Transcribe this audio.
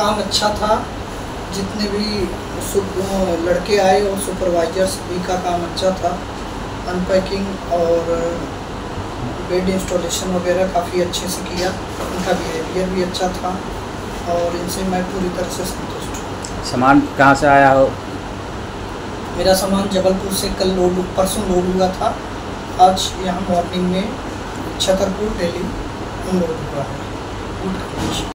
काम अच्छा था, जितने भी लड़के आए और सुपरवाइजर्स भी का काम अच्छा था। अनपैकिंग और बेड इंस्टॉलेशन वगैरह काफ़ी अच्छे से किया, उनका बिहेवियर भी अच्छा था और इनसे मैं पूरी तरह से संतुष्ट हूँ। सामान कहाँ से आया हो? मेरा सामान जबलपुर से कल लोड, परसों लोड हुआ था, आज यहाँ मॉर्निंग में छतरपुर दिल्ली उन लोगों का है।